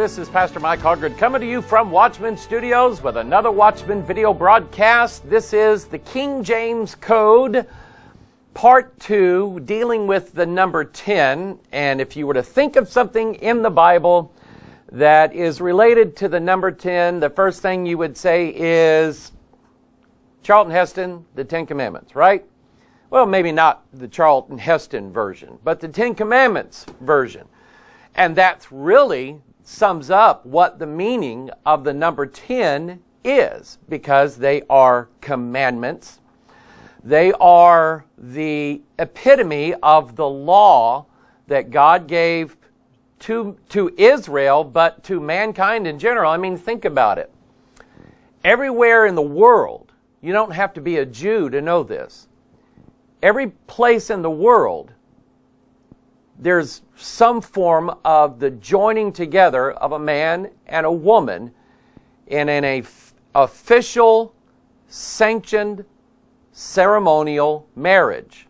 This is Pastor Mike Hoggard coming to you from Watchman Studios with another Watchman video broadcast. This is The King James Code, Part 2, dealing with the number 10. And if you were to think of something in the Bible that is related to the number 10, the first thing you would say is Charlton Heston, the Ten Commandments, right? Well, maybe not the Charlton Heston version, but the Ten Commandments version. And that really sums up what the meaning of the number 10 is, because they are commandments. They are the epitome of the law that God gave to Israel, but to mankind in general. I mean, think about it. Everywhere in the world, you don't have to be a Jew to know this. Every place in the world, there's some form of the joining together of a man and a woman in an official, sanctioned, ceremonial marriage.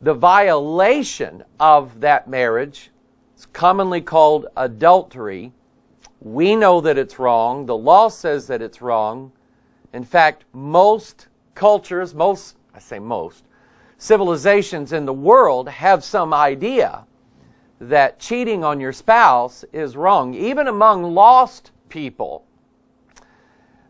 The violation of that marriage is commonly called adultery. We know that it's wrong. The law says that it's wrong. In fact, most cultures, most civilizations in the world have some idea that cheating on your spouse is wrong. Even among lost people,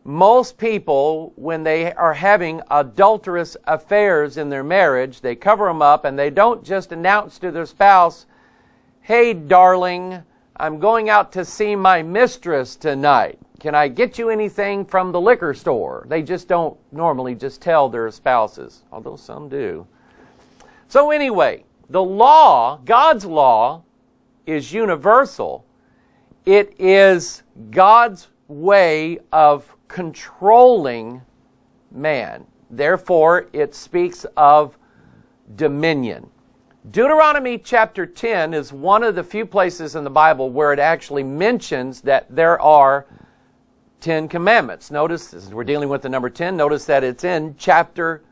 most people, when they are having adulterous affairs in their marriage, they cover them up and they don't just announce to their spouse, "Hey, darling, I'm going out to see my mistress tonight. Can I get you anything from the liquor store?" They just don't normally just tell their spouses, although some do. So anyway, the law, God's law, is universal. It is God's way of controlling man. Therefore, it speaks of dominion. Deuteronomy chapter 10 is one of the few places in the Bible where it actually mentions that there are 10 commandments. Notice, as we're dealing with the number 10, notice that it's in chapter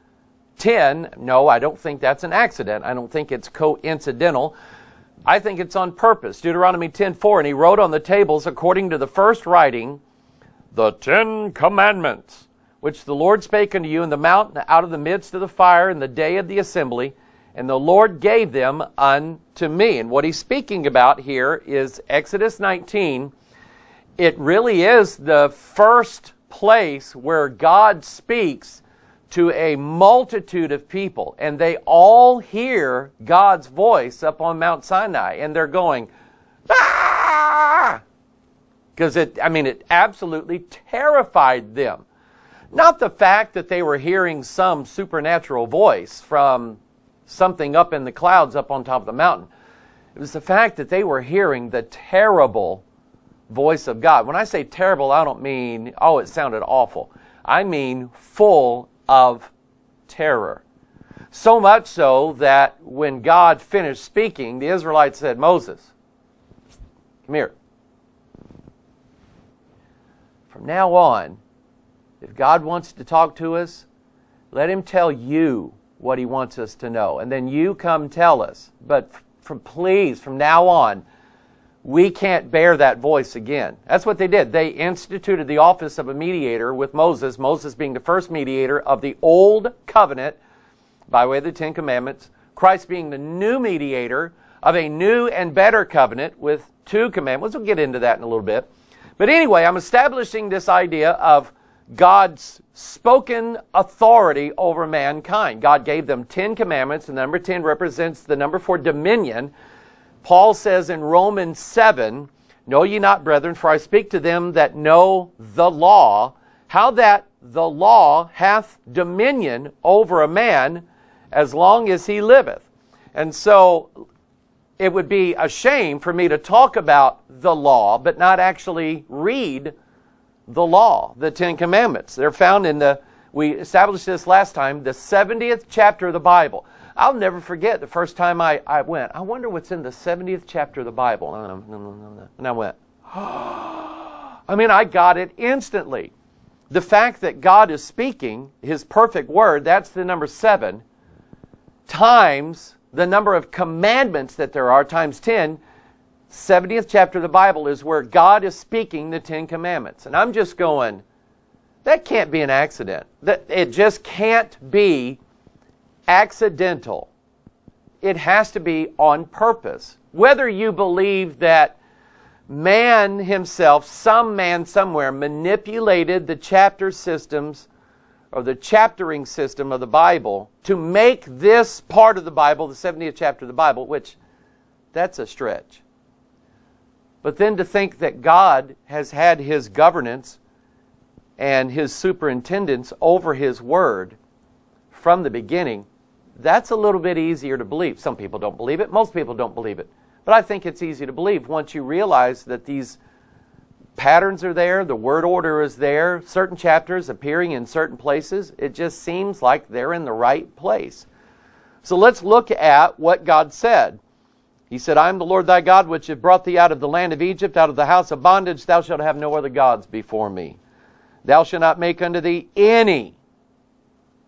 10. No, I don't think that's an accident. I don't think it's coincidental. I think it's on purpose. Deuteronomy 10:4, and he wrote on the tables according to the first writing, the 10 commandments, which the Lord spake unto you in the mountain out of the midst of the fire in the day of the assembly, and the Lord gave them unto me. And what he's speaking about here is Exodus 19. It really is the first place where God speaks to a multitude of people, and they all hear God's voice up on Mount Sinai, and they're going, "Ah!" Because it absolutely terrified them. Not the fact that they were hearing some supernatural voice from something up in the clouds up on top of the mountain. It was the fact that they were hearing the terrible voice of God. When I say terrible, I don't mean, oh, it sounded awful. I mean full of terror. So much so that when God finished speaking, the Israelites said, "Moses, come here. From now on, if God wants to talk to us, let him tell you what he wants us to know, and then you come tell us. But please, from now on, we can't bear that voice again." That's what they did. They instituted the office of a mediator with Moses, Moses being the first mediator of the old covenant by way of the Ten Commandments, Christ being the new mediator of a new and better covenant with two commandments. We'll get into that in a little bit. But anyway, I'm establishing this idea of God's spoken authority over mankind. God gave them 10 commandments, and the number 10 represents the number for dominion. Paul says in Romans 7, "Know ye not, brethren, for I speak to them that know the law, how that the law hath dominion over a man as long as he liveth." And so it would be a shame for me to talk about the law, but not actually read the law, the 10 Commandments. They're found in we established this last time, the 70th chapter of the Bible. I'll never forget the first time I went, "I wonder what's in the 70th chapter of the Bible." And I went, oh. I got it instantly. The fact that God is speaking His perfect word, that's the number 7, times the number of commandments that there are, times 10, 70th chapter of the Bible is where God is speaking the Ten Commandments. And I'm just going, that can't be an accident. It just can't be accidental. It has to be on purpose. Whether you believe that man himself, some man somewhere, manipulated the chapter systems or the chaptering system of the Bible to make this part of the Bible, the 70th chapter of the Bible, which that's a stretch. But then to think that God has had his governance and his superintendence over his word from the beginning, that's a little bit easier to believe. Some people don't believe it. Most people don't believe it. But I think it's easy to believe once you realize that these patterns are there, the word order is there, certain chapters appearing in certain places. It just seems like they're in the right place. So let's look at what God said. He said, I am the Lord thy God, which have brought thee out of the land of Egypt, out of the house of bondage. Thou shalt have no other gods before me. Thou shalt not make unto thee any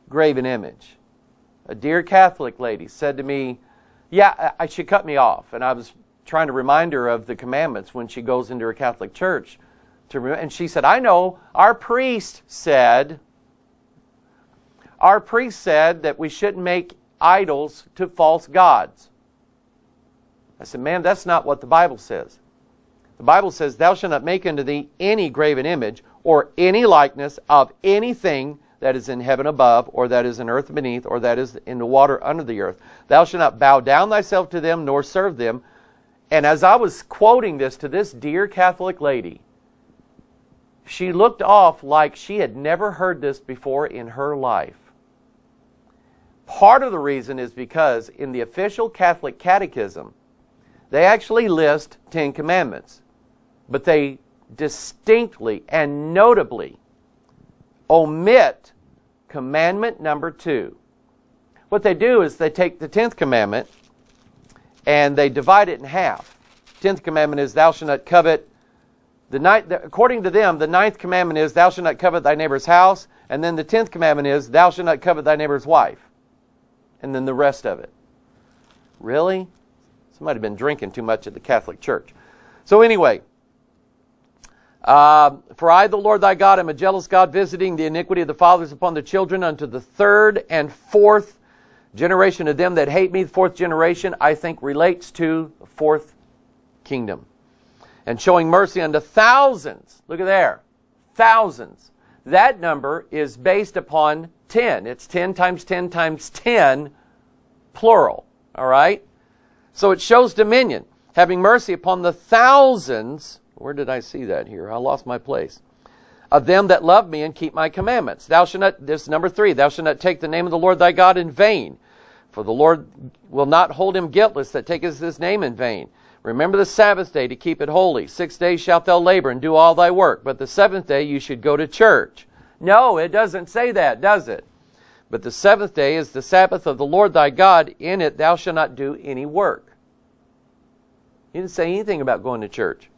graven image. A dear Catholic lady said to me, yeah, she cut me off. And I was trying to remind her of the commandments when she goes into her Catholic church. And she said, I know, our priest said that we shouldn't make idols to false gods. I said, ma'am, that's not what the Bible says. The Bible says, thou shalt not make unto thee any graven image or any likeness of anything that is in heaven above, or that is in earth beneath, or that is in the water under the earth. Thou shalt not bow down thyself to them, nor serve them. And as I was quoting this to this dear Catholic lady, she looked off like she had never heard this before in her life. Part of the reason is because in the official Catholic catechism, they actually list 10 commandments, but they distinctly and notably omit commandment number 2. What they do is they take the 10th commandment and they divide it in half. 10th commandment is thou shalt not covet. According to them, the 9th commandment is thou shalt not covet thy neighbor's house, and then the 10th commandment is thou shalt not covet thy neighbor's wife, and then the rest of it. Really? Somebody have been drinking too much at the Catholic Church. So anyway, for I, the Lord thy God, am a jealous God, visiting the iniquity of the fathers upon the children unto the third and fourth generation of them that hate me. The fourth generation, I think, relates to the fourth kingdom. And showing mercy unto thousands. Look at there. Thousands. That number is based upon 10. It's 10 times 10 times 10, plural. All right? So it shows dominion. Having mercy upon the thousands. Where did I see that here? I lost my place. Of them that love me and keep my commandments. Thou shalt not, this is number 3, thou shalt not take the name of the Lord thy God in vain. For the Lord will not hold him guiltless that taketh his name in vain. Remember the Sabbath day to keep it holy. 6 days shalt thou labor and do all thy work. But the 7th day you should go to church. No, it doesn't say that, does it? But the 7th day is the Sabbath of the Lord thy God. In it thou shalt not do any work. He didn't say anything about going to church.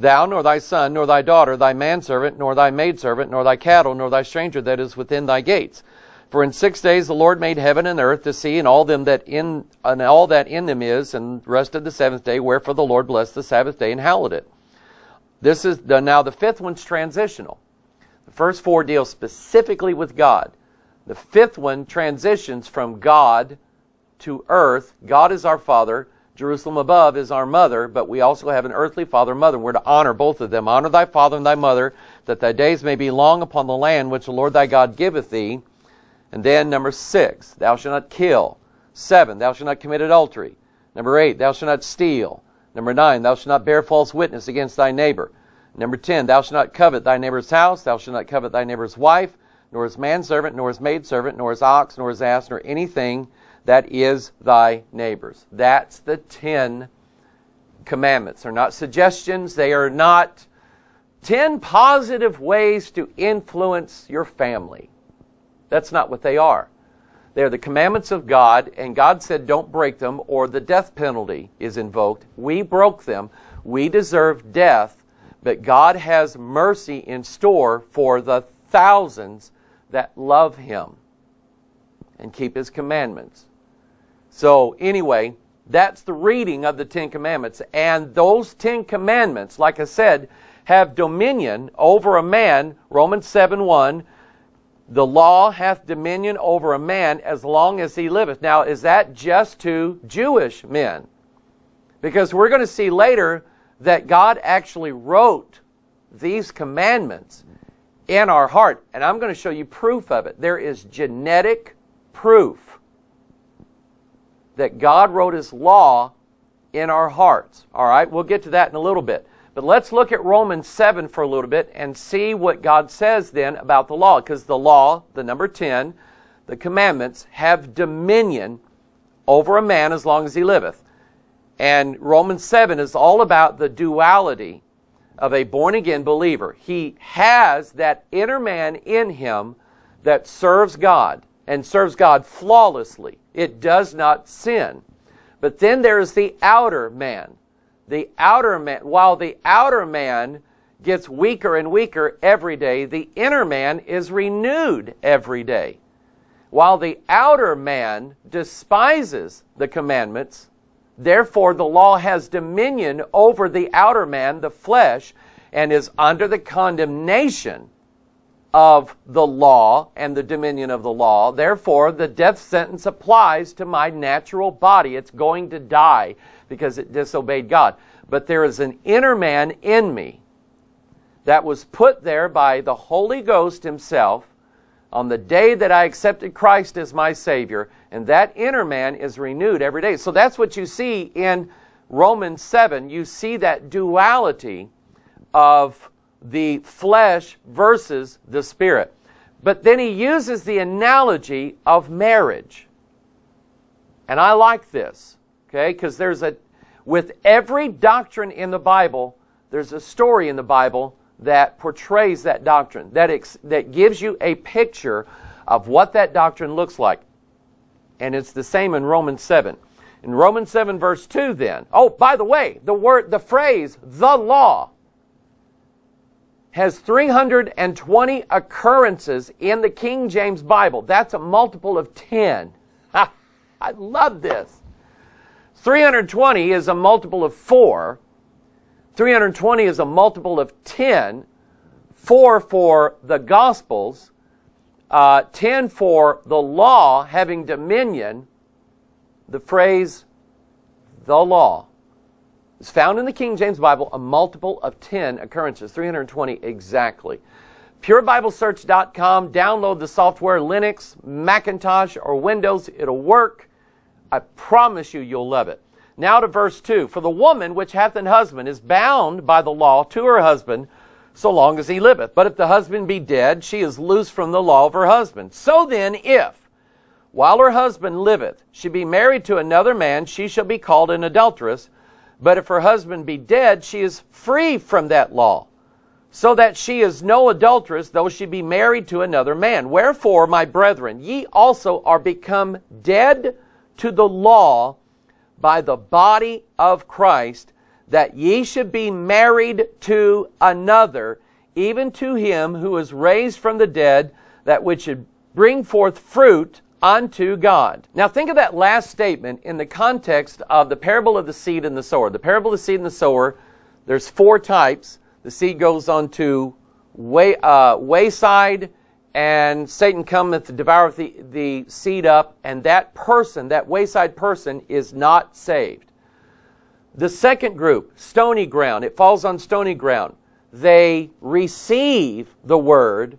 Thou, nor thy son, nor thy daughter, thy manservant, nor thy maidservant, nor thy cattle, nor thy stranger that is within thy gates. For in 6 days the Lord made heaven and earth, the sea, and all that in them is, and rested the 7th day. Wherefore the Lord blessed the Sabbath day and hallowed it. This is now the 5th one's transitional. The first 4 deal specifically with God. The 5th one transitions from God to earth. God is our Father. Jerusalem above is our mother, but we also have an earthly father and mother. We're to honor both of them. Honor thy father and thy mother, that thy days may be long upon the land which the Lord thy God giveth thee. And then number 6, thou shalt not kill. 7, thou shalt not commit adultery. Number 8, thou shalt not steal. Number 9, thou shalt not bear false witness against thy neighbor. Number 10, thou shalt not covet thy neighbor's house. Thou shalt not covet thy neighbor's wife, nor his manservant, nor his maidservant, nor his ox, nor his ass, nor anything that is thy neighbor's. That's the 10 commandments. They're not suggestions. They are not 10 positive ways to influence your family. That's not what they are. They're the commandments of God, and God said don't break them or the death penalty is invoked. We broke them. We deserve death, but God has mercy in store for the thousands that love him and keep his commandments. So anyway, That's the reading of the Ten Commandments. And those Ten Commandments, like I said, have dominion over a man, Romans 7:1, the law hath dominion over a man as long as he liveth. Now, is that just to Jewish men? Because we're going to see later that God actually wrote these commandments in our heart. And I'm going to show you proof of it. There is genetic proof that God wrote His law in our hearts. All right, we'll get to that in a little bit. But let's look at Romans 7 for a little bit and see what God says then about the law. Because the law, the number 10, the commandments, have dominion over a man as long as he liveth. And Romans 7 is all about the duality of a born-again believer. He has that inner man in him that serves God and serves God flawlessly. It does not sin. But then there is the outer man. The outer man, while the outer man gets weaker and weaker every day, the inner man is renewed every day. While the outer man despises the commandments, therefore the law has dominion over the outer man, the flesh, and is under the condemnation of the law and the dominion of the law. Therefore, the death sentence applies to my natural body. It's going to die because it disobeyed God. But there is an inner man in me that was put there by the Holy Ghost Himself on the day that I accepted Christ as my Savior. And that inner man is renewed every day. So that's what you see in Romans 7. You see that duality of the flesh versus the spirit. But then he uses the analogy of marriage. And I like this. Okay, because with every doctrine in the Bible, there's a story in the Bible that portrays that doctrine, that gives you a picture of what that doctrine looks like. And it's the same in Romans 7. In Romans 7 verse 2 then, oh, by the way, the phrase, the law, has 320 occurrences in the King James Bible. That's a multiple of 10. I love this. 320 is a multiple of 4. 320 is a multiple of 10. 4 for the Gospels. 10 for the law having dominion. The phrase, the law, is found in the King James Bible, a multiple of 10 occurrences. 320 exactly. PureBibleSearch.com. Download the software, Linux, Macintosh, or Windows. It'll work. I promise you, you'll love it. Now to verse 2. For the woman which hath an husband is bound by the law to her husband so long as he liveth. But if the husband be dead, she is loosed from the law of her husband. So then, if, while her husband liveth, she be married to another man, she shall be called an adulteress. But if her husband be dead, she is free from that law, so that she is no adulteress, though she be married to another man. Wherefore, my brethren, ye also are become dead to the law by the body of Christ, that ye should be married to another, even to him who is raised from the dead, that which should bring forth fruit unto God. Now think of that last statement in the context of the parable of the seed and the sower. The parable of the seed and the sower, there's four types. The seed goes on to wayside, and Satan cometh, devoureth the seed up, and that person, that wayside person, is not saved. The second group, stony ground. It falls on stony ground. They receive the word,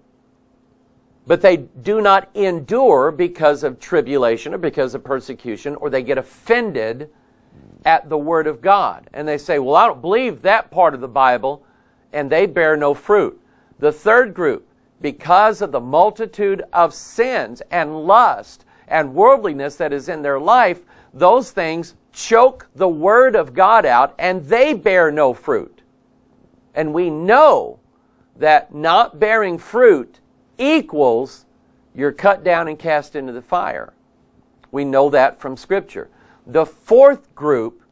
but they do not endure because of tribulation or because of persecution, or they get offended at the word of God. And they say, well, I don't believe that part of the Bible, and they bear no fruit. The third group, because of the multitude of sins and lust and worldliness that is in their life, those things choke the word of God out and they bear no fruit. And we know that not bearing fruit equals you're cut down and cast into the fire. We know that from Scripture. The fourth group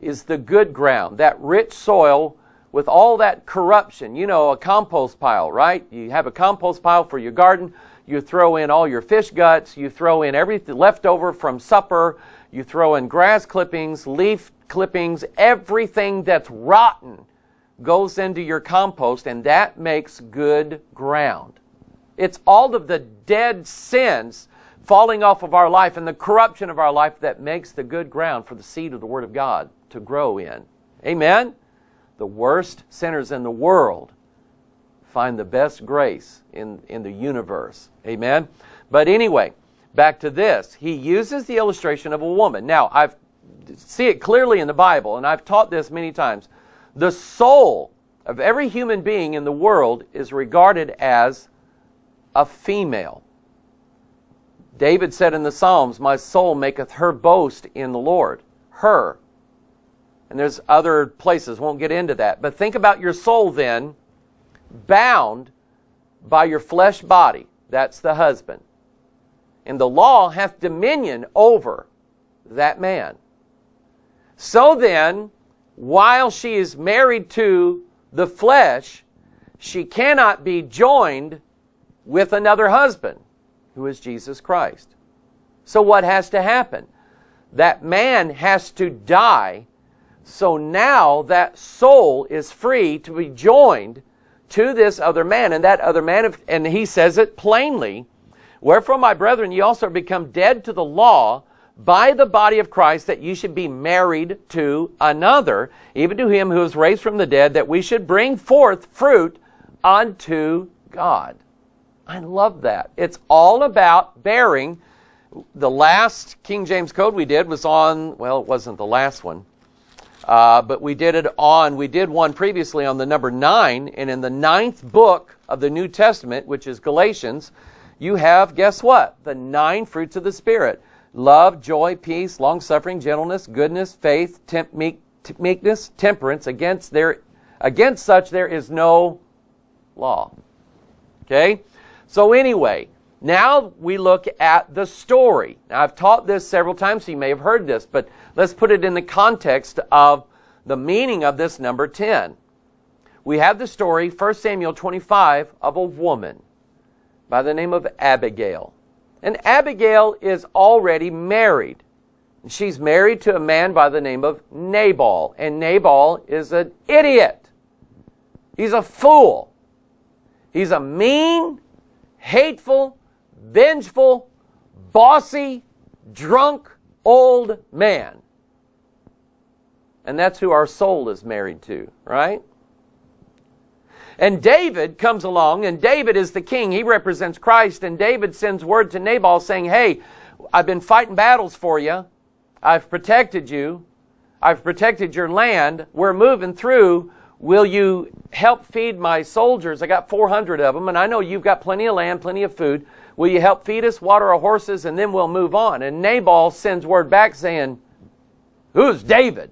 is the good ground, that rich soil with all that corruption. You know, a compost pile, right? You have a compost pile for your garden. you throw in all your fish guts, you throw in everything left over from supper, you throw in grass clippings, leaf clippings, everything that's rotten goes into your compost, and that makes good ground. It's all of the dead sins falling off of our life and the corruption of our life that makes the good ground for the seed of the Word of God to grow in. Amen? The worst sinners in the world find the best grace in the universe. Amen? But anyway, back to this. He uses the illustration of a woman. Now, I see it clearly in the Bible, and I've taught this many times. The soul of every human being in the world is regarded as a female. David said in the Psalms, "My soul maketh her boast in the Lord." Her. And there's other places, won't get into that. But think about your soul then, bound by your flesh body. That's the husband. And the law hath dominion over that man. So then, while she is married to the flesh, she cannot be joined with another husband, who is Jesus Christ. So what has to happen? That man has to die, so now that soul is free to be joined to this other man, and that other man, and he says it plainly, "Wherefore, my brethren, ye also become dead to the law by the body of Christ, that ye should be married to another, even to him who is raised from the dead, that we should bring forth fruit unto God." I love that. It's all about bearing. The last King James Code we did was on, well, it wasn't the last one, but we did one previously on the number 9, and in the 9th book of the New Testament, which is Galatians, you have, guess what? The 9 fruits of the Spirit. Love, joy, peace, long-suffering, gentleness, goodness, faith, meekness, temperance. Against such there is no law. Okay? So anyway, now we look at the story. Now, I've taught this several times, so you may have heard this, but let's put it in the context of the meaning of this number 10. We have the story, 1 Samuel 25, of a woman by the name of Abigail. And Abigail is already married. She's married to a man by the name of Nabal, and Nabal is an idiot. He's a fool. He's a mean, hateful, vengeful, bossy, drunk, old man. And that's who our soul is married to, right? And David comes along, and David is the king. He represents Christ, and David sends word to Nabal saying, "Hey, I've been fighting battles for you. I've protected you. I've protected your land. We're moving through. Will you help feed my soldiers? I got 400 of them, and I know you've got plenty of land, plenty of food. Will you help feed us, water our horses, and then we'll move on?" And Nabal sends word back saying, "Who's David?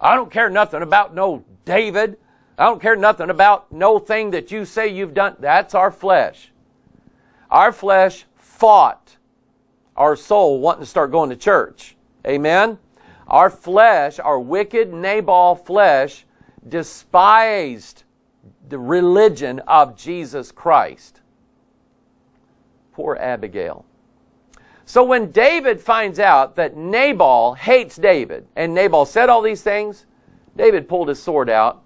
I don't care nothing about no David. I don't care nothing about no thing that you say you've done." That's our flesh. Our flesh fought our soul wanting to start going to church. Amen? Our flesh, our wicked Nabal flesh, despised the religion of Jesus Christ. Poor Abigail. So when David finds out that Nabal hates David, and Nabal said all these things, David pulled his sword out,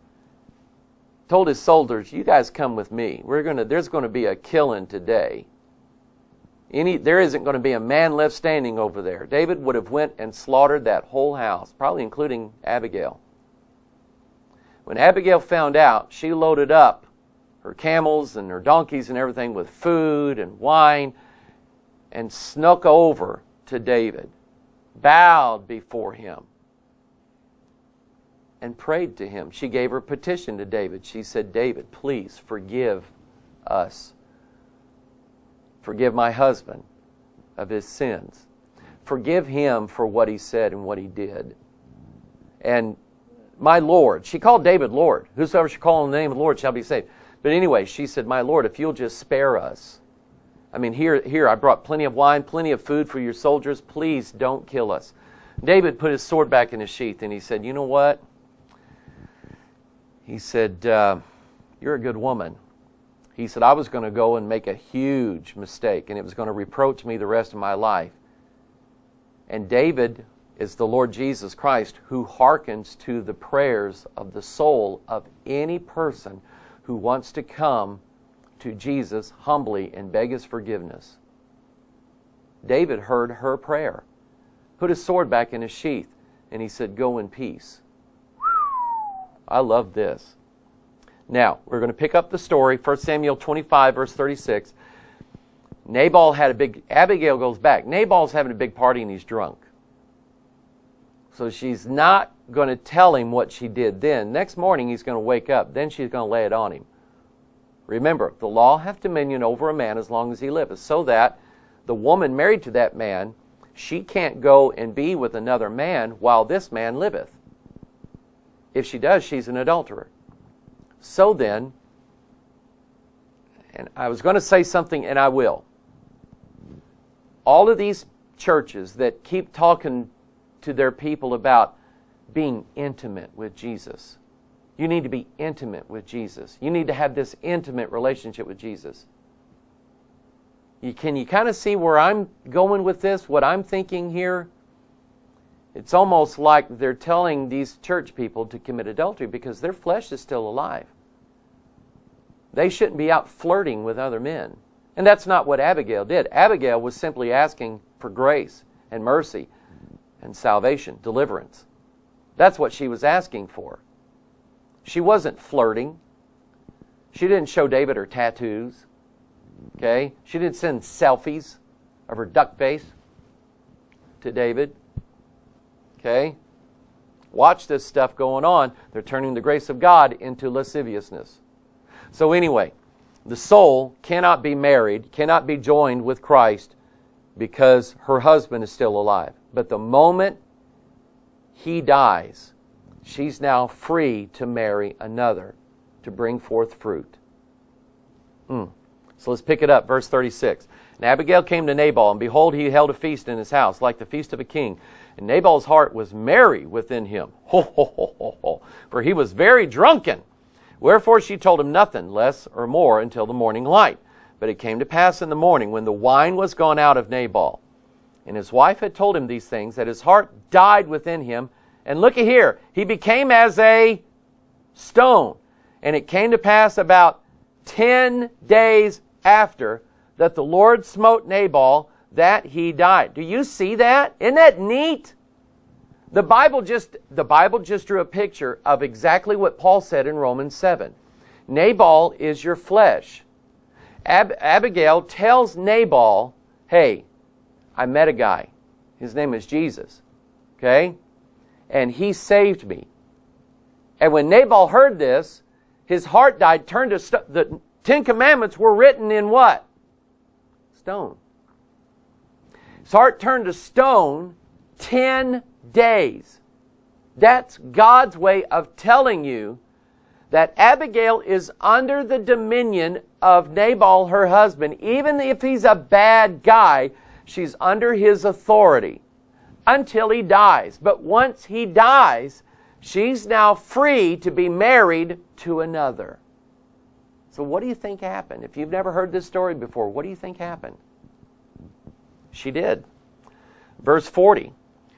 told his soldiers, "You guys come with me. There's going to be a killing today. There isn't going to be a man left standing over there." David would have went and slaughtered that whole house, probably including Abigail. When Abigail found out, she loaded up her camels and her donkeys and everything with food and wine and snuck over to David, bowed before him, and prayed to him. She gave her petition to David. She said, "David, please forgive us. Forgive my husband of his sins. Forgive him for what he said and what he did. And my Lord," she called David Lord. "Whosoever shall call on the name of the Lord shall be saved." But anyway, she said, "My Lord, if you'll just spare us. I mean, here I brought plenty of wine, plenty of food for your soldiers. Please don't kill us." David put his sword back in his sheath and he said, "You know what?" He said, "You're a good woman. He said, I was going to go and make a huge mistake, and it was going to reproach me the rest of my life. And David is the Lord Jesus Christ who hearkens to the prayers of the soul of any person who wants to come to Jesus humbly and beg his forgiveness. David heard her prayer, put his sword back in his sheath, and he said, go in peace. I love this. Now, we're going to pick up the story, 1 Samuel 25, verse 36. Abigail goes back. Nabal's having a big party and he's drunk. So she's not going to tell him what she did then. Next morning he's going to wake up. Then she's going to lay it on him. Remember, the law hath dominion over a man as long as he liveth, so that the woman married to that man, she can't go and be with another man while this man liveth. If she does, she's an adulterer. So then, and I was going to say something, and I will. All of these churches that keep talking to their people about being intimate with Jesus. You need to be intimate with Jesus. You need to have this intimate relationship with Jesus. Can you kind of see where I'm going with this, what I'm thinking here? It's almost like they're telling these church people to commit adultery because their flesh is still alive. They shouldn't be out flirting with other men. And that's not what Abigail did. Abigail was simply asking for grace and mercy and salvation, deliverance. That's what she was asking for. She wasn't flirting. She didn't show David her tattoos. Okay? She didn't send selfies of her duck face to David. Okay? Watch this stuff going on. They're turning the grace of God into lasciviousness. So anyway, the soul cannot be married, cannot be joined with Christ because her husband is still alive. But the moment he dies, she's now free to marry another to bring forth fruit. So let's pick it up, verse 36. And Abigail came to Nabal, and behold, he held a feast in his house, like the feast of a king. And Nabal's heart was merry within him, for he was very drunken. Wherefore she told him nothing, less or more, until the morning light. But it came to pass in the morning, when the wine was gone out of Nabal, and his wife had told him these things, that his heart died within him. And look at here, he became as a stone. And it came to pass about 10 days after that the Lord smote Nabal, that he died. Do you see that? Isn't that neat? The Bible just drew a picture of exactly what Paul said in Romans 7. Nabal is your flesh. Abigail tells Nabal, hey, I met a guy. His name is Jesus. Okay? And he saved me. And when Nabal heard this, his heart died, turned to stone. The 10 Commandments were written in what? Stone. His heart turned to stone 10 days. That's God's way of telling you that Abigail is under the dominion of Nabal, her husband. Even if he's a bad guy, she's under his authority until he dies. But once he dies, she's now free to be married to another. So what do you think happened? If you've never heard this story before, what do you think happened? She did. Verse 40.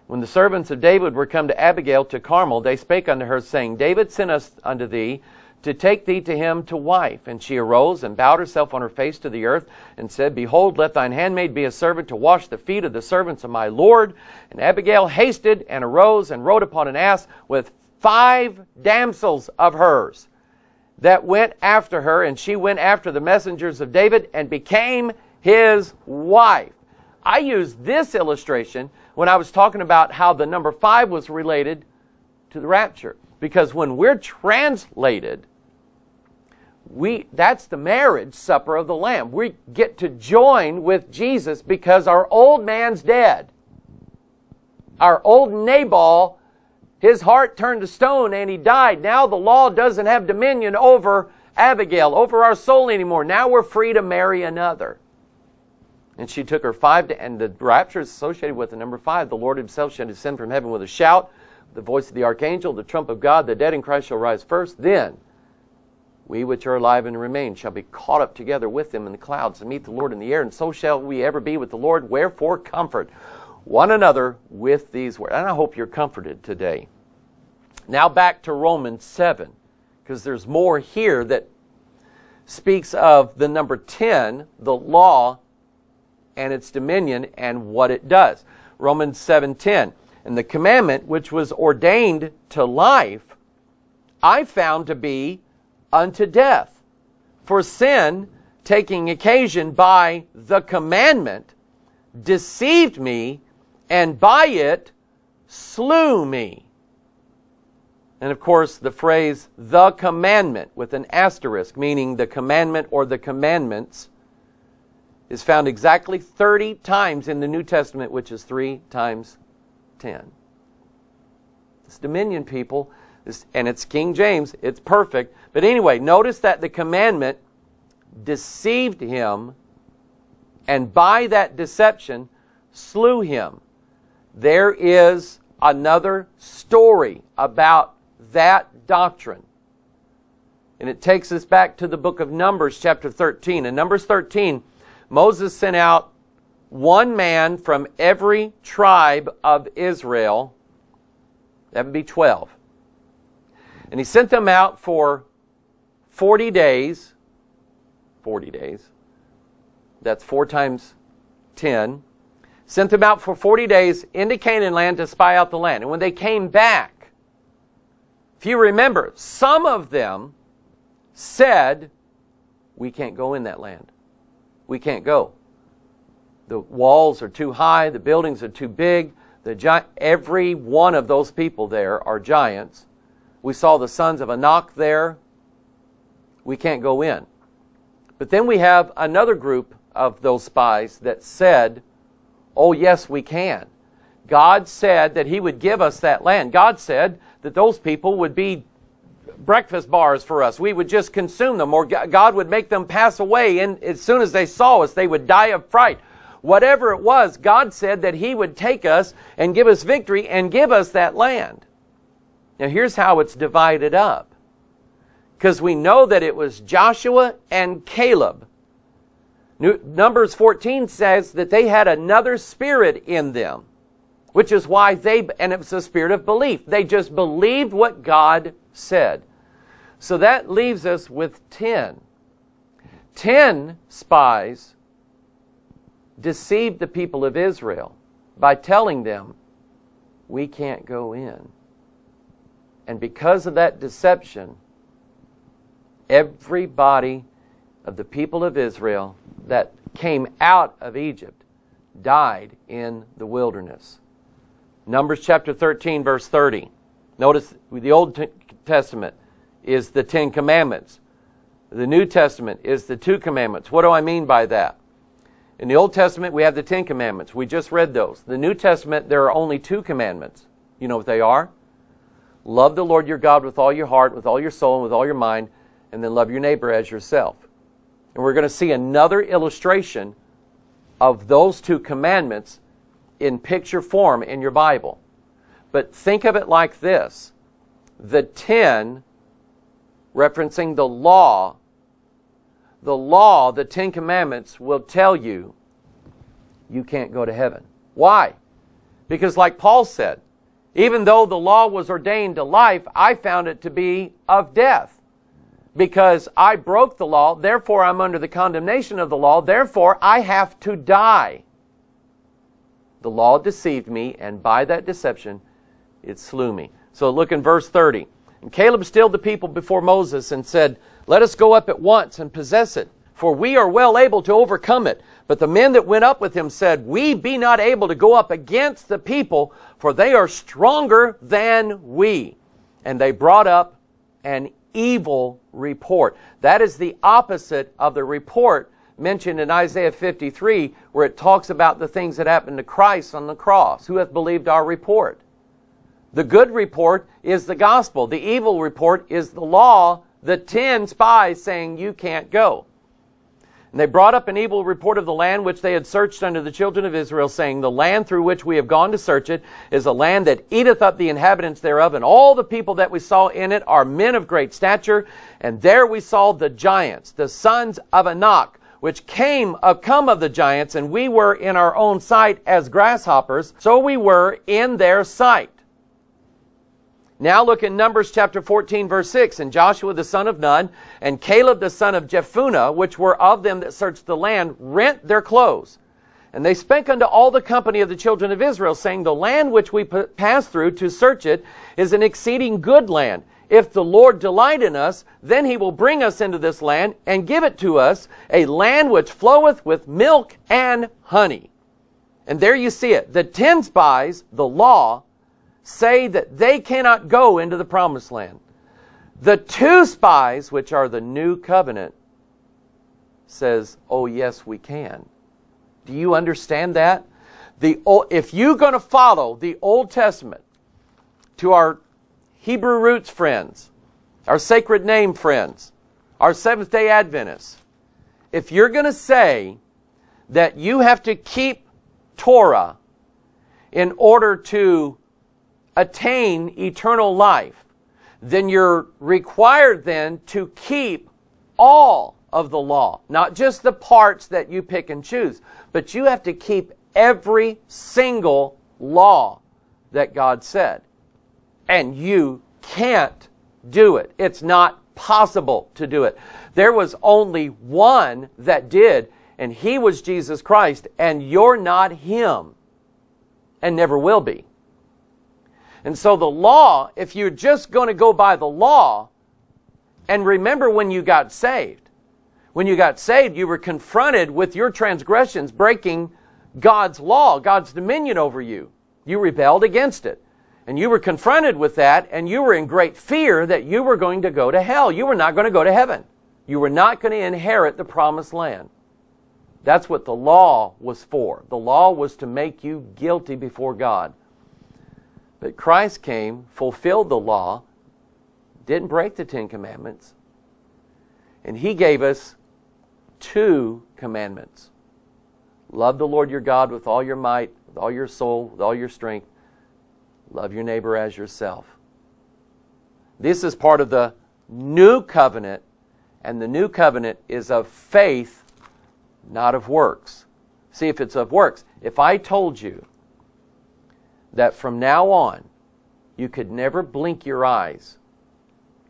When the servants of David were come to Abigail to Carmel, they spake unto her, saying, David sent us unto thee to take thee to him to wife. And she arose and bowed herself on her face to the earth and said, Behold, let thine handmaid be a servant to wash the feet of the servants of my Lord. And Abigail hasted and arose and rode upon an ass with 5 damsels of hers that went after her. And she went after the messengers of David and became his wife. I used this illustration when I was talking about how the number 5 was related to the rapture. Because when we're translated, that's the marriage supper of the Lamb. We get to join with Jesus because our old man's dead. Our old Nabal, his heart turned to stone and he died. Now the law doesn't have dominion over Abigail, over our soul anymore. Now we're free to marry another. And she took her 5, and the rapture is associated with the number 5. The Lord himself shall descend from heaven with a shout, the voice of the archangel, the trump of God, the dead in Christ shall rise first. Then We which are alive and remain shall be caught up together with them in the clouds and meet the Lord in the air, and so shall we ever be with the Lord. Wherefore comfort one another with these words. And I hope you're comforted today. Now back to Romans 7, because there's more here that speaks of the number 10, the law and its dominion and what it does. Romans 7:10, and the commandment which was ordained to life, I found to be unto death. For sin, taking occasion by the commandment, deceived me, and by it slew me. And of course, the phrase, the commandment, with an asterisk, meaning the commandment or the commandments, is found exactly 30 times in the New Testament, which is 3 times 10. This dominion, people, and it's King James, it's perfect. But anyway, notice that the commandment deceived him, and by that deception slew him. There is another story about that doctrine. And it takes us back to the book of Numbers, chapter 13. In Numbers 13, Moses sent out one man from every tribe of Israel. That would be 12. And he sent them out for 40 days. 40 days. That's 4 times 10. Sent them out for 40 days into Canaan land to spy out the land. And when they came back, if you remember, some of them said, we can't go in that land. We can't go. The walls are too high. The buildings are too big. Every one of those people there are giants. We saw the sons of Anak there. We can't go in. But then we have another group of those spies that said, oh, yes, we can. God said that he would give us that land. God said that those people would be breakfast bars for us. We would just consume them, or God would make them pass away, and as soon as they saw us, they would die of fright. Whatever it was, God said that he would take us and give us victory and give us that land. Now, here's how it's divided up. Because we know that it was Joshua and Caleb. Numbers 14 says that they had another spirit in them, which is why they, and it was a spirit of belief. They just believed what God said. So that leaves us with 10. 10 spies deceived the people of Israel by telling them, we can't go in. And because of that deception, everybody of the people of Israel that came out of Egypt died in the wilderness. Numbers chapter 13, verse 30. Notice the Old Testament is the 10 commandments. The New Testament is the 2 commandments. What do I mean by that? In the Old Testament, we have the 10 commandments. We just read those. The New Testament, there are only 2 commandments. You know what they are? Love the Lord your God with all your heart, with all your soul, and with all your mind, and then love your neighbor as yourself. And we're going to see another illustration of those 2 commandments in picture form in your Bible. But think of it like this. The 10, referencing the law, the 10 commandments, will tell you, you can't go to heaven. Why? Because like Paul said, even though the law was ordained to life, I found it to be of death. Because I broke the law, therefore I'm under the condemnation of the law, therefore I have to die. The law deceived me, and by that deception it slew me. So look in verse 30. And Caleb stilled the people before Moses and said, let us go up at once and possess it, for we are well able to overcome it. But the men that went up with him said, we be not able to go up against the people, for they are stronger than we. And they brought up an evil report. That is the opposite of the report mentioned in Isaiah 53, where it talks about the things that happened to Christ on the cross. Who hath believed our report? The good report is the gospel. The evil report is the law, the 10 spies saying you can't go. And they brought up an evil report of the land which they had searched unto the children of Israel, saying, The land through which we have gone to search it is a land that eateth up the inhabitants thereof, and all the people that we saw in it are men of great stature. And there we saw the giants, the sons of Anak, which come of the giants, and we were in our own sight as grasshoppers, so we were in their sight. Now look in Numbers chapter 14, verse 6. And Joshua the son of Nun and Caleb the son of Jephunneh, which were of them that searched the land, rent their clothes. And they spake unto all the company of the children of Israel, saying, The land which we passed through to search it is an exceeding good land. If the Lord delight in us, then he will bring us into this land and give it to us, a land which floweth with milk and honey. And there you see it. The 10 spies, the law, say that they cannot go into the promised land. The 2 spies, which are the new covenant, says, oh yes, we can. Do you understand that? If you're going to follow the Old Testament to our Hebrew roots friends, our sacred name friends, our Seventh-day Adventists, if you're going to say that you have to keep Torah in order to attain eternal life, then you're required then to keep all of the law, not just the parts that you pick and choose, but you have to keep every single law that God said. And you can't do it. It's not possible to do it. There was only one that did, and he was Jesus Christ, and you're not him, and never will be. And so the law, if you're just going to go by the law, and remember when you got saved. When you got saved, you were confronted with your transgressions, breaking God's law, God's dominion over you. You rebelled against it. And you were confronted with that, and you were in great fear that you were going to go to hell. You were not going to go to heaven. You were not going to inherit the promised land. That's what the law was for. The law was to make you guilty before God. But Christ came, fulfilled the law, didn't break the 10 commandments, and he gave us 2 commandments. Love the Lord your God with all your might, with all your soul, with all your strength. Love your neighbor as yourself. This is part of the new covenant, and the new covenant is of faith, not of works. See, if it's of works, if I told you that from now on you could never blink your eyes,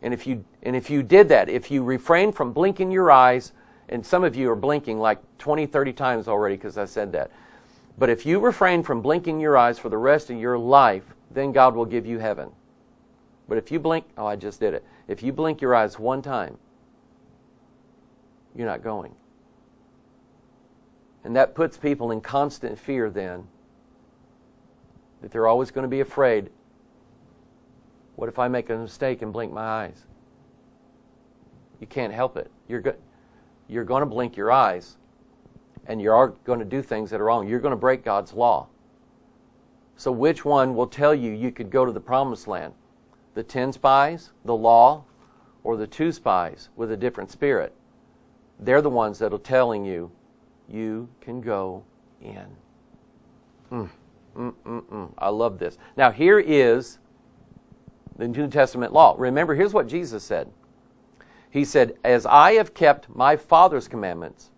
and if you did that, if you refrain from blinking your eyes, and some of you are blinking like 20, 30 times already because I said that, but if you refrain from blinking your eyes for the rest of your life, then God will give you heaven. But if you blink, oh, I just did it. If you blink your eyes one time, you're not going. And that puts people in constant fear then, that they're always going to be afraid. What if I make a mistake and blink my eyes? You can't help it. You're going to blink your eyes, and you are going to do things that are wrong. You're going to break God's law. So which one will tell you you could go to the promised land? The 10 spies, the law, or the 2 spies with a different spirit? They're the ones that are telling you, you can go in. I love this. Now here is the New Testament law. Remember, here's what Jesus said. He said, as I have kept my Father's commandments,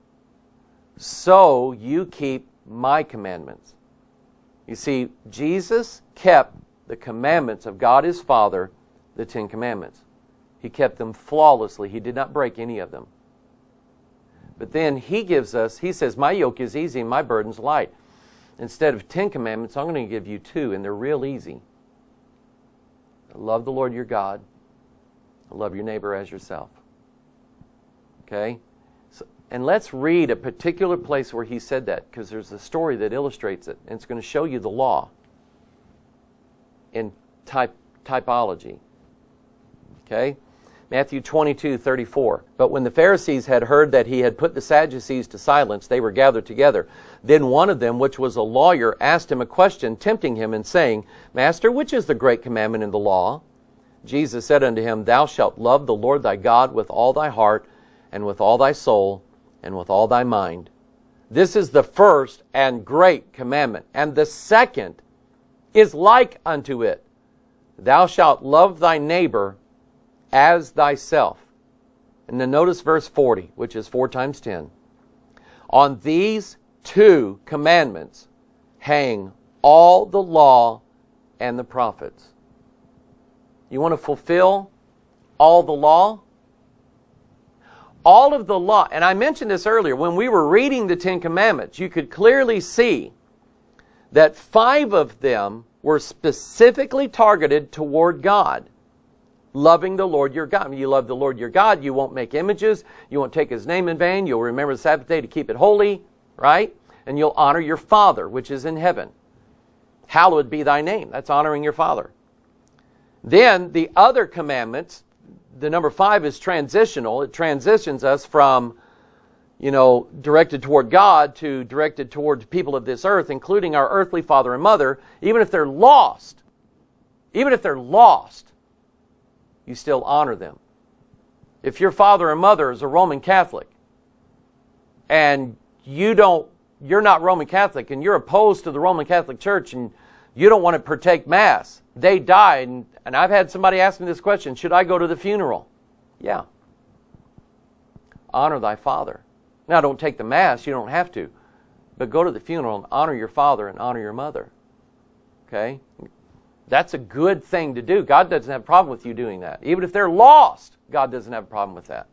so you keep my commandments. You see, Jesus kept the commandments of God his Father, the 10 commandments. He kept them flawlessly. He did not break any of them. But then he gives us, he says, my yoke is easy and my burden's light. Instead of 10 commandments, I'm going to give you 2, and they're real easy. Love the Lord your God. Love your neighbor as yourself. Okay? And let's read a particular place where he said that, because there's a story that illustrates it, and it's going to show you the law in typology. Okay? Matthew 22:34. But when the Pharisees had heard that he had put the Sadducees to silence, they were gathered together. Then one of them, which was a lawyer, asked him a question, tempting him and saying, Master, which is the great commandment in the law? Jesus said unto him, Thou shalt love the Lord thy God with all thy heart and with all thy soul and with all thy mind. This is the first and great commandment. And the second is like unto it. Thou shalt love thy neighbor as thyself. And then notice verse 40, which is 4 times 10. On these two commandments hang all the law and the prophets. You want to fulfill all the law? All of the law, and I mentioned this earlier, when we were reading the Ten Commandments, you could clearly see that 5 of them were specifically targeted toward God. Loving the Lord your God. When you love the Lord your God, you won't make images, you won't take His name in vain, you'll remember the Sabbath day to keep it holy, right? And you'll honor your Father, which is in heaven. Hallowed be thy name. That's honoring your Father. Then the other commandments, the number 5 is transitional. It transitions us from, you know, directed toward God to directed toward people of this earth, including our earthly father and mother. Even if they're lost, you still honor them. If your father or mother is a Roman Catholic and you're not Roman Catholic and you're opposed to the Roman Catholic Church and you don't want to partake Mass. They died, and I've had somebody ask me this question, should I go to the funeral? Yeah. Honor thy father. Now, don't take the Mass, you don't have to, but go to the funeral and honor your father and honor your mother. Okay? That's a good thing to do. God doesn't have a problem with you doing that. Even if they're lost, God doesn't have a problem with that.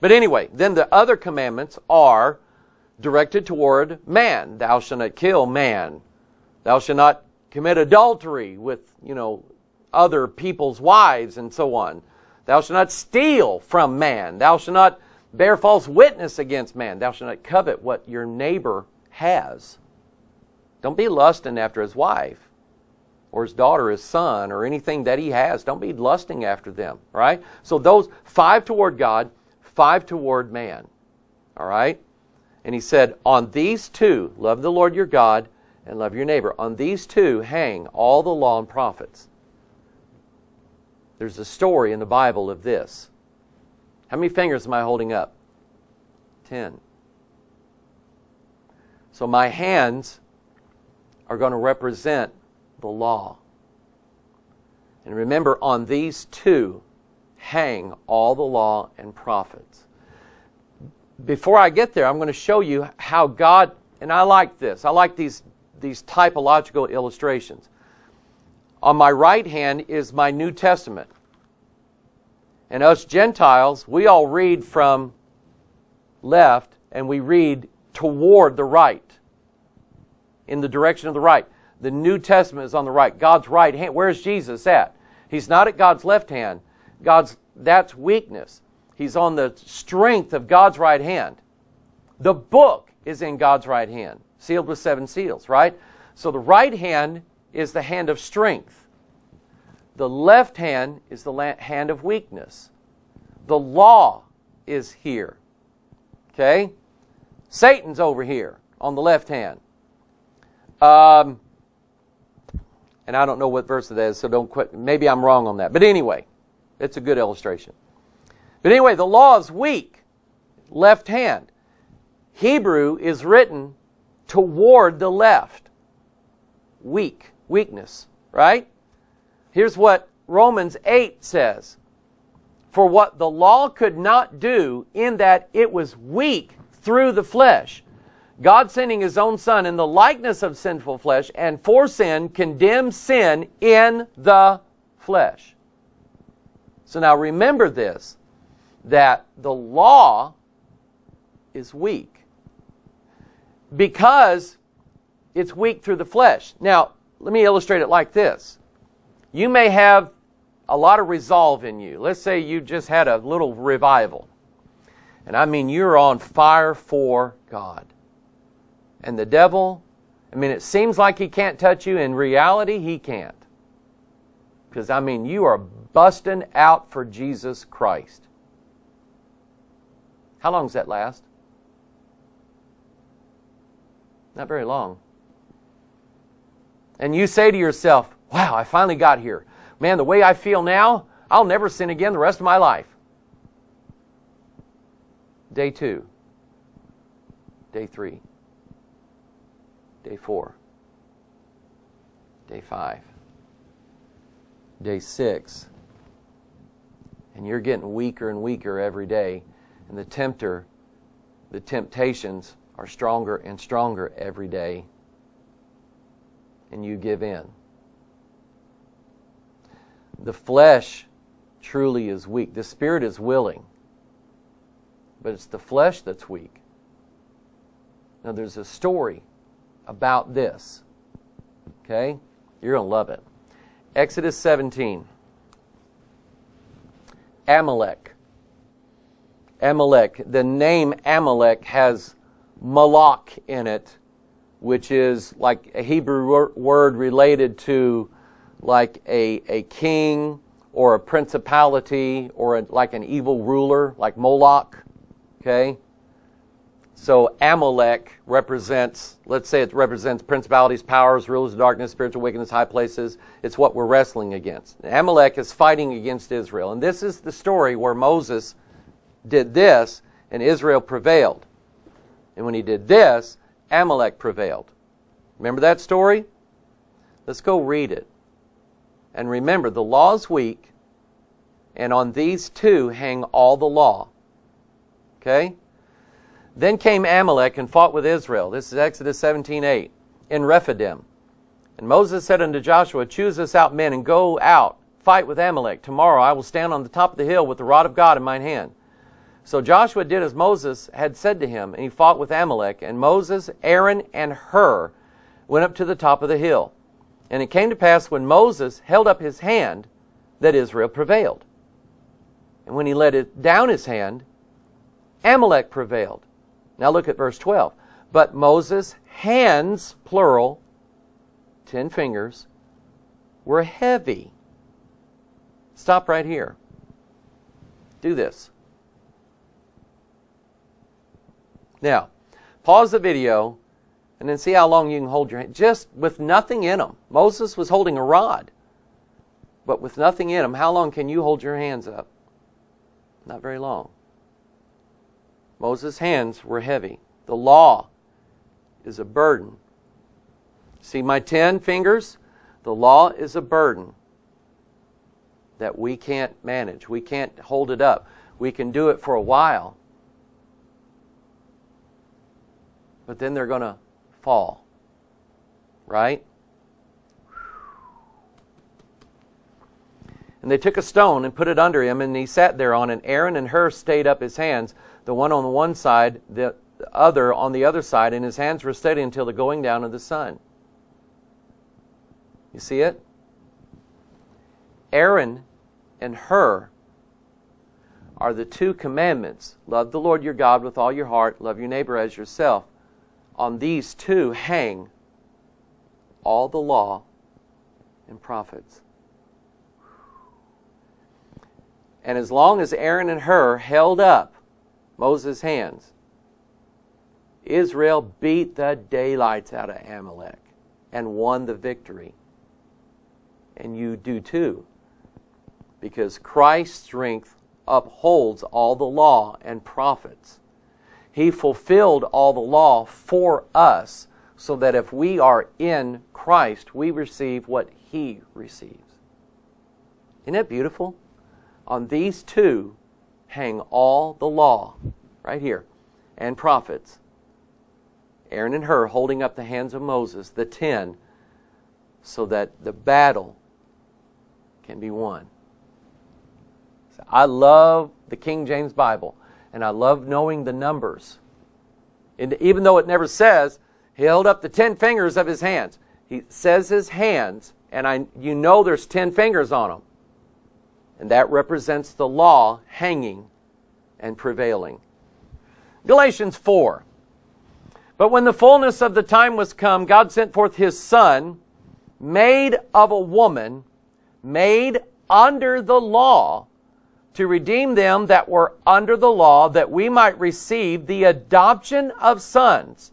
But anyway, then the other commandments are directed toward man. Thou shalt not kill man. Thou shalt not commit adultery with, you know, other people's wives and so on. Thou shalt not steal from man. Thou shalt not bear false witness against man. Thou shalt not covet what your neighbor has. Don't be lusting after his wife or his daughter, or his son, or anything that he has. Don't be lusting after them, right? So those 5 toward God, 5 toward man, all right? And he said, on these two, love the Lord your God, and love your neighbor. On these two hang all the law and prophets. There's a story in the Bible of this. How many fingers am I holding up? 10. So my hands are going to represent the law. And remember, on these two hang all the law and prophets. Before I get there, I'm going to show you how God, and I like this. I like these typological illustrations. On my right hand is my New Testament. And us Gentiles, we all read from left and we read toward the right, in the direction of the right. The New Testament is on the right, God's right hand. Where's Jesus at? He's not at God's left hand. That's weakness. He's on the strength of God's right hand. The book is in God's right hand, sealed with 7 seals, right? So the right hand is the hand of strength. The left hand is the hand of weakness. The law is here, okay? Satan's over here on the left hand. And I don't know what verse it is, so don't quit. Maybe I'm wrong on that. But anyway, it's a good illustration. But anyway, the law is weak, left hand. Hebrew is written toward the left. Weak, weakness, right? Here's what Romans 8 says. For what the law could not do in that it was weak through the flesh, God sending His own Son in the likeness of sinful flesh and for sin condemned sin in the flesh. So now remember this, that the law is weak, because it's weak through the flesh. Now, let me illustrate it like this. You may have a lot of resolve in you. Let's say you just had a little revival. And I mean, you're on fire for God. And the devil, I mean, it seems like he can't touch you. In reality, he can't. Because, I mean, you are busting out for Jesus Christ. How long does that last? Not very long. And you say to yourself, wow, I finally got here. Man, the way I feel now, I'll never sin again the rest of my life. Day 2. Day 3. Day 4. Day 5. Day 6. And you're getting weaker and weaker every day. And the temptations are stronger and stronger every day. And you give in. The flesh truly is weak. The spirit is willing. But it's the flesh that's weak. Now there's a story about this. Okay? You're going to love it. Exodus 17. Amalek. Amalek. The name Amalek has Moloch in it, which is like a Hebrew word related to like a king or a principality or like an evil ruler, like Moloch. Okay? So Amalek represents, let's say it represents principalities, powers, rulers of darkness, spiritual wickedness, high places. It's what we're wrestling against. And Amalek is fighting against Israel. And this is the story where Moses did this and Israel prevailed. And when he did this, Amalek prevailed. Remember that story? Let's go read it. And remember, the law is weak, and on these two hang all the law. Okay? Then came Amalek and fought with Israel. This is Exodus 17:8 in Rephidim. And Moses said unto Joshua, choose us out men and go out, fight with Amalek. Tomorrow I will stand on the top of the hill with the rod of God in mine hand. So Joshua did as Moses had said to him, and he fought with Amalek. And Moses, Aaron, and Hur went up to the top of the hill. And it came to pass when Moses held up his hand that Israel prevailed. And when he let it down his hand, Amalek prevailed. Now look at verse 12. But Moses' hands, plural, 10 fingers, were heavy. Stop right here. Do this. Now, pause the video and then see how long you can hold your hand. Just with nothing in them. Moses was holding a rod, but with nothing in them, how long can you hold your hands up? Not very long. Moses' hands were heavy. The law is a burden. See my 10 fingers? The law is a burden that we can't manage. We can't hold it up. We can do it for a while, but then they're going to fall. Right? And they took a stone and put it under him, and he sat thereon, and Aaron and Hur stayed up his hands, the one on the one side, the other on the other side, and his hands were steady until the going down of the sun. You see it? Aaron and Hur are the two commandments. Love the Lord your God with all your heart. Love your neighbor as yourself. On these two hang all the law and prophets. And as long as Aaron and Hur held up Moses' hands, Israel beat the daylights out of Amalek and won the victory. And you do too, because Christ's strength upholds all the law and prophets. He fulfilled all the law for us, so that if we are in Christ, we receive what He receives. Isn't that beautiful? On these two hang all the law, right here, and prophets. Aaron and Hur holding up the hands of Moses, the 10, so that the battle can be won. So I love the King James Bible, and I love knowing the numbers. And even though it never says, he held up the 10 fingers of his hands. He says his hands, and you know there's 10 fingers on them. And that represents the law hanging and prevailing. Galatians 4. But when the fullness of the time was come, God sent forth His Son, made of a woman, made under the law, to redeem them that were under the law, that we might receive the adoption of sons.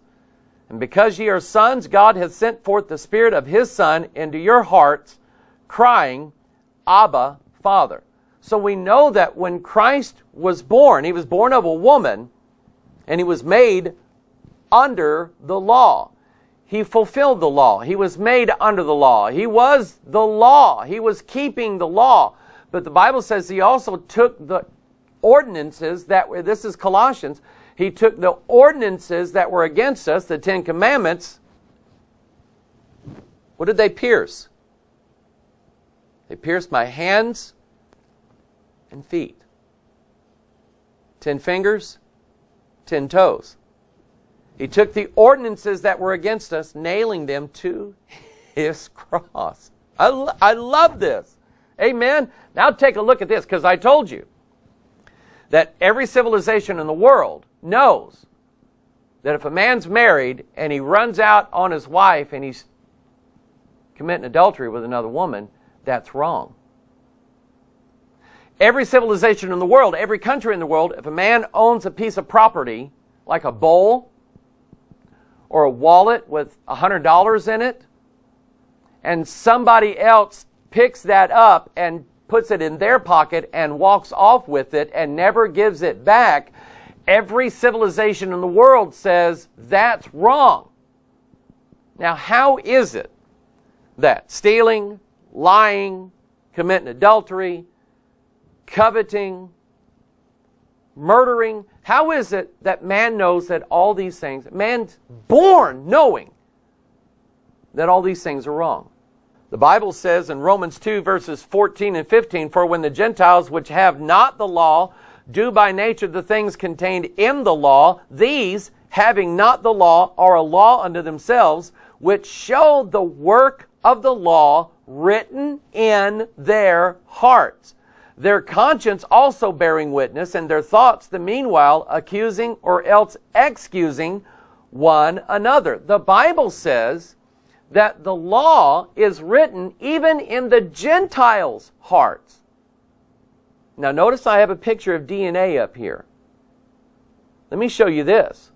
And because ye are sons, God hath sent forth the Spirit of His Son into your hearts, crying, Abba, Father. So we know that when Christ was born, He was born of a woman, and He was made under the law. He fulfilled the law. He was made under the law. He was the law. He was keeping the law. But the Bible says he also took the ordinances that were, this is Colossians, he took the ordinances that were against us, the Ten Commandments. What did they pierce? They pierced my hands and feet. 10 fingers, 10 toes. He took the ordinances that were against us, nailing them to his cross. I love this. Amen. Now take a look at this, because I told you that every civilization in the world knows that if a man's married and he runs out on his wife and he's committing adultery with another woman, that's wrong. Every civilization in the world, every country in the world, if a man owns a piece of property, like a bowl or a wallet with $100 in it, and somebody else picks that up and puts it in their pocket and walks off with it and never gives it back, every civilization in the world says that's wrong. Now, how is it that stealing, lying, committing adultery, coveting, murdering, how is it that man knows that all these things, man's born knowing that all these things are wrong? The Bible says in Romans 2, verses 14 and 15, "For when the Gentiles which have not the law do by nature the things contained in the law, these, having not the law, are a law unto themselves, which show the work of the law written in their hearts, their conscience also bearing witness, and their thoughts the meanwhile accusing or else excusing one another." The Bible says that the law is written even in the Gentiles' hearts. Now notice I have a picture of DNA up here. Let me show you this.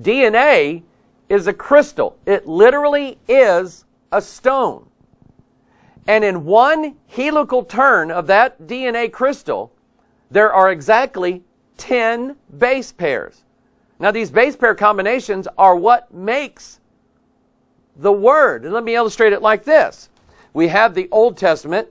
DNA is a crystal. It literally is a stone. And in one helical turn of that DNA crystal, there are exactly 10 base pairs. Now, these base pair combinations are what makes the Word. And let me illustrate it like this. We have the Old Testament,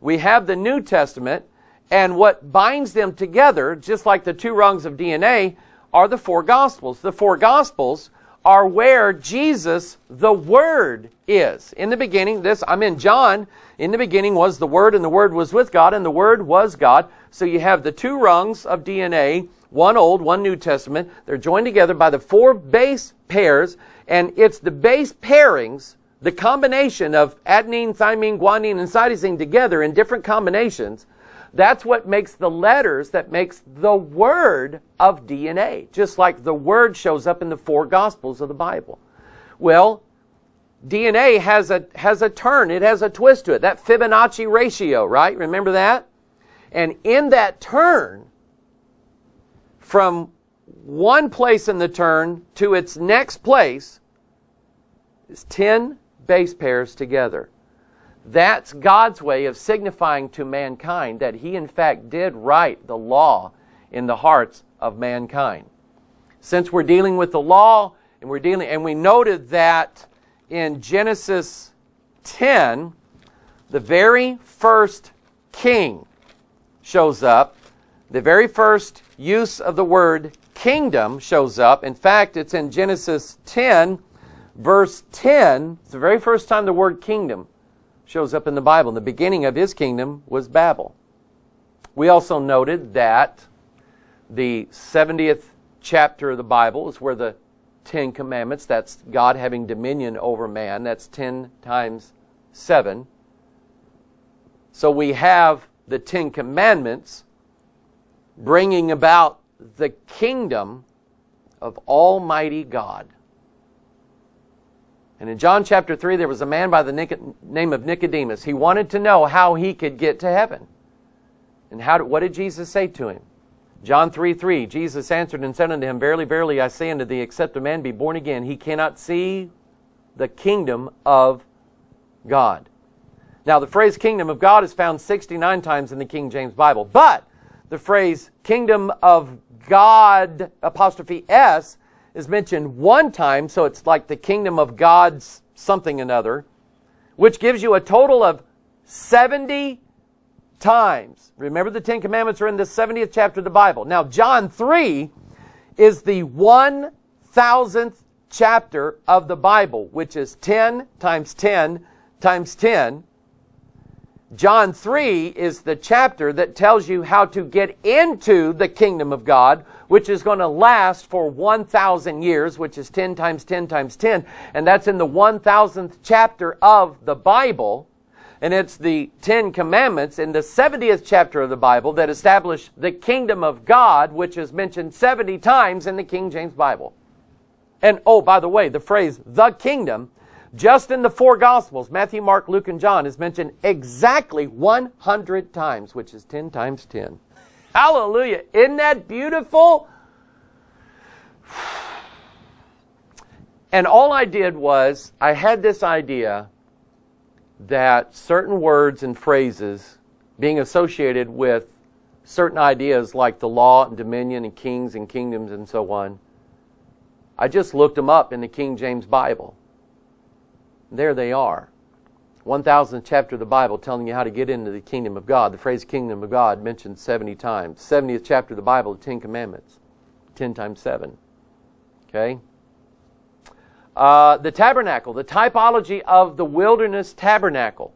we have the New Testament, and what binds them together, just like the two rungs of DNA, are the four Gospels. The four Gospels are where Jesus, the Word, is. In the beginning, this, I'm in John, in the beginning was the Word, and the Word was with God, and the Word was God. So you have the two rungs of DNA, one Old, one New Testament. They're joined together by the four base pairs, and it's the base pairings, the combination of adenine, thymine, guanine, and cytosine together in different combinations. That's what makes the letters, that makes the Word of DNA, just like the Word shows up in the four Gospels of the Bible. Well, DNA has a turn, it has a twist to it, that Fibonacci ratio, right? Remember that? And in that turn, from one place in the turn to its next place, is 10 base pairs together. That's God's way of signifying to mankind that He, in fact, did write the law in the hearts of mankind. Since we're dealing with the law, and we noted that in Genesis 10, the very first king shows up. The very first use of the word kingdom shows up. In fact, it's in Genesis 10, verse 10. It's the very first time the word kingdom shows up in the Bible. The beginning of his kingdom was Babel. We also noted that the 70th chapter of the Bible is where the 10 Commandments, that's God having dominion over man, that's 10 times 7. So we have the 10 Commandments bringing about the kingdom of Almighty God. And in John chapter 3, there was a man by the name of Nicodemus. He wanted to know how he could get to heaven. And what did Jesus say to him? John 3:3, Jesus answered and said unto him, "Verily, verily, I say unto thee, except a man be born again, he cannot see the kingdom of God." Now, the phrase kingdom of God is found 69 times in the King James Bible. But the phrase kingdom of God, apostrophe S, is mentioned one time, so it's like the kingdom of God's something another, which gives you a total of 70 times. Remember, the Ten Commandments are in the 70th chapter of the Bible. Now, John 3 is the 1,000th chapter of the Bible, which is 10 times 10 times 10. John 3 is the chapter that tells you how to get into the kingdom of God, which is going to last for 1,000 years, which is 10 times 10 times 10. And that's in the 1,000th chapter of the Bible. And it's the Ten Commandments in the 70th chapter of the Bible that establish the kingdom of God, which is mentioned 70 times in the King James Bible. And, oh, by the way, the phrase, the kingdom, just in the four Gospels, Matthew, Mark, Luke, and John, is mentioned exactly 100 times, which is 10 times 10. Hallelujah! Isn't that beautiful? And all I did was, I had this idea that certain words and phrases being associated with certain ideas like the law and dominion and kings and kingdoms and so on, I just looked them up in the King James Bible. There they are. 1,000th chapter of the Bible telling you how to get into the kingdom of God. The phrase kingdom of God mentioned 70 times. 70th chapter of the Bible, the Ten Commandments. 10 times 7. Okay? The tabernacle, the typology of the wilderness tabernacle.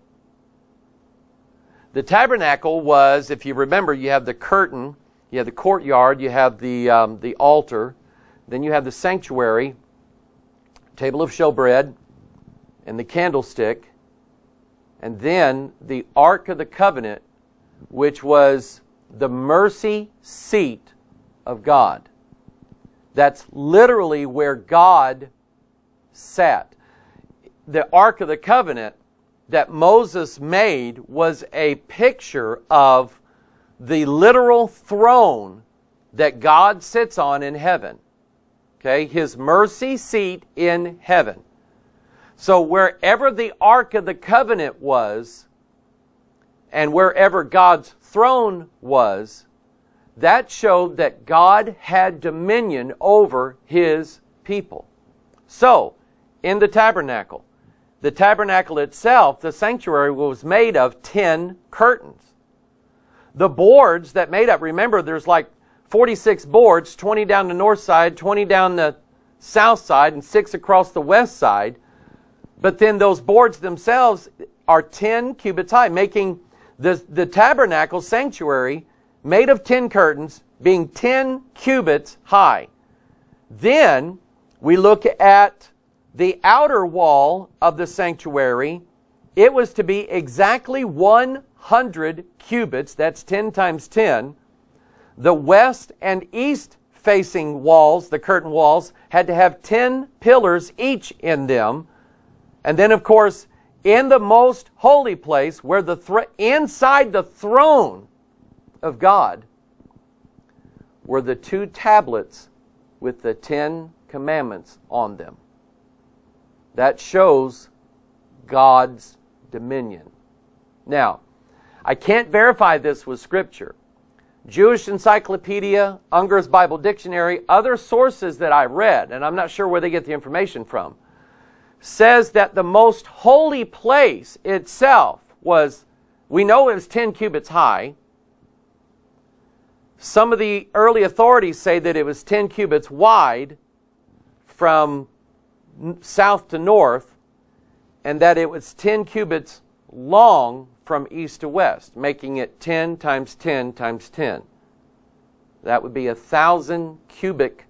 The tabernacle was, if you remember, you have the curtain, you have the courtyard, you have the altar, then you have the sanctuary, table of showbread, and the candlestick, and then the Ark of the Covenant, which was the mercy seat of God. That's literally where God sat. The Ark of the Covenant that Moses made was a picture of the literal throne that God sits on in heaven. Okay, His mercy seat in heaven. So wherever the Ark of the Covenant was, and wherever God's throne was, that showed that God had dominion over His people. So, in the tabernacle itself, the sanctuary was made of 10 curtains. The boards that made up, remember there's like 46 boards, 20 down the north side, 20 down the south side, and 6 across the west side. But then those boards themselves are 10 cubits high, making the tabernacle sanctuary made of 10 curtains, being 10 cubits high. Then we look at the outer wall of the sanctuary. It was to be exactly 100 cubits, that's 10 times 10. The west and east facing walls, the curtain walls, had to have 10 pillars each in them. And then, of course, in the most holy place, where inside the throne of God, were the 2 tablets with the 10 commandments on them. That shows God's dominion. Now, I can't verify this with Scripture. Jewish Encyclopedia, Unger's Bible Dictionary, other sources that I read, and I'm not sure where they get the information from, says that the most holy place itself was, we know it was 10 cubits high. Some of the early authorities say that it was 10 cubits wide from south to north, and that it was 10 cubits long from east to west, making it 10 times 10 times 10. That would be 1,000 cubic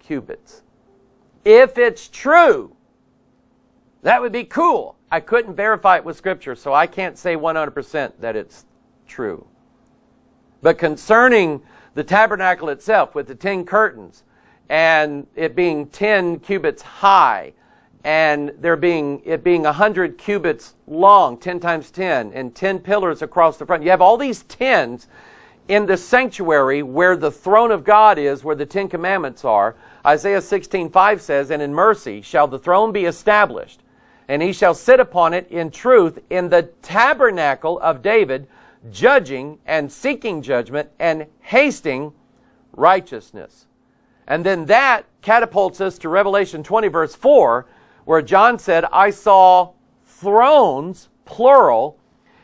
cubits. If it's true, that would be cool. I couldn't verify it with Scripture, so I can't say 100% that it's true. But concerning the tabernacle itself with the 10 curtains and it being 10 cubits high and it being 100 cubits long, 10 times 10, and 10 pillars across the front, you have all these 10s in the sanctuary where the throne of God is, where the 10 commandments are. Isaiah 16:5 says, "And in mercy shall the throne be established, and He shall sit upon it in truth in the tabernacle of David, judging and seeking judgment and hasting righteousness." And then that catapults us to Revelation 20, verse 4, where John said, I saw thrones, plural,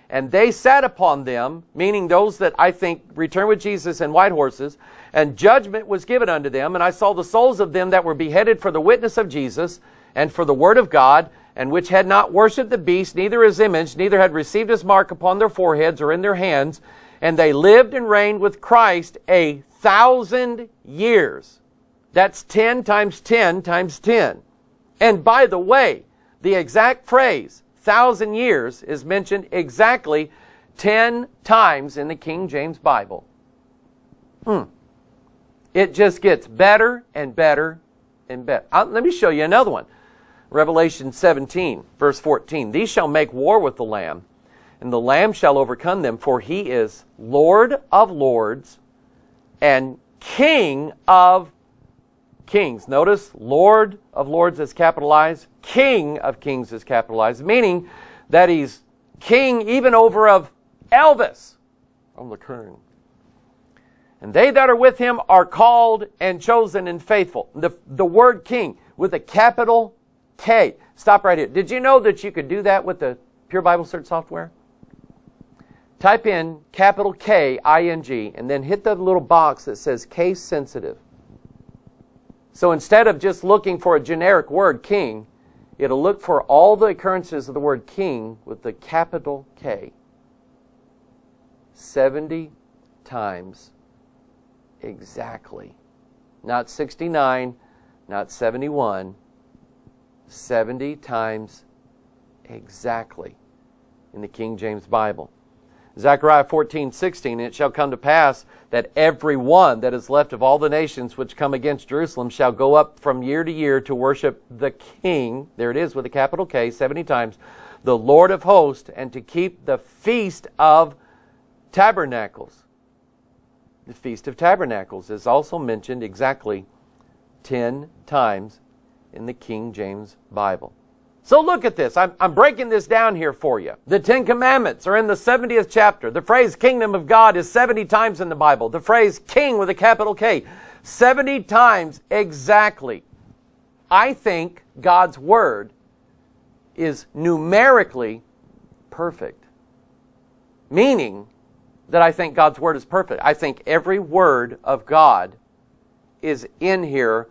and they sat upon them, meaning those that I think return with Jesus and white horses, and judgment was given unto them, and I saw the souls of them that were beheaded for the witness of Jesus and for the word of God, and which had not worshipped the beast, neither his image, neither had received his mark upon their foreheads or in their hands, and they lived and reigned with Christ 1,000 years. That's 10 times 10 times 10. And by the way, the exact phrase, 1,000 years, is mentioned exactly 10 times in the King James Bible. It just gets better and better and better. Let me show you another one. Revelation 17, verse 14. These shall make war with the Lamb, and the Lamb shall overcome them, for he is Lord of lords and King of kings. Notice, Lord of lords is capitalized, King of kings is capitalized, meaning that he's king even over of Elvis. I'm the king. And they that are with him are called and chosen and faithful. The word king with a capital K. Stop right here. Did you know that you could do that with the Pure Bible Search software? Type in capital K-I-N-G and then hit the little box that says case sensitive. So instead of just looking for a generic word, king, it'll look for all the occurrences of the word king with the capital K. 70 times exactly. Not 69, not 71. 70 times exactly in the King James Bible. Zechariah 14:16, it shall come to pass that every one that is left of all the nations which come against Jerusalem shall go up from year to year to worship the King, there it is with a capital K, 70 times, the Lord of hosts, and to keep the Feast of Tabernacles. The Feast of Tabernacles is also mentioned exactly 10 times in the King James Bible. So look at this. I'm breaking this down here for you. The Ten Commandments are in the 70th chapter. The phrase kingdom of God is 70 times in the Bible. The phrase king with a capital K, 70 times exactly. I think God's word is numerically perfect. Meaning that I think God's word is perfect. I think every word of God is in here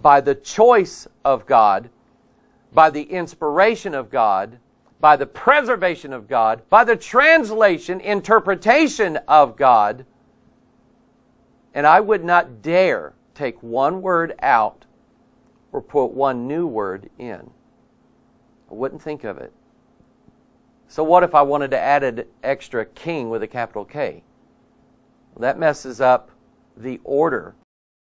by the choice of God, by the inspiration of God, by the preservation of God, by the translation, interpretation of God. And I would not dare take one word out or put one new word in. I wouldn't think of it. So what if I wanted to add an extra king with a capital K? Well, that messes up the order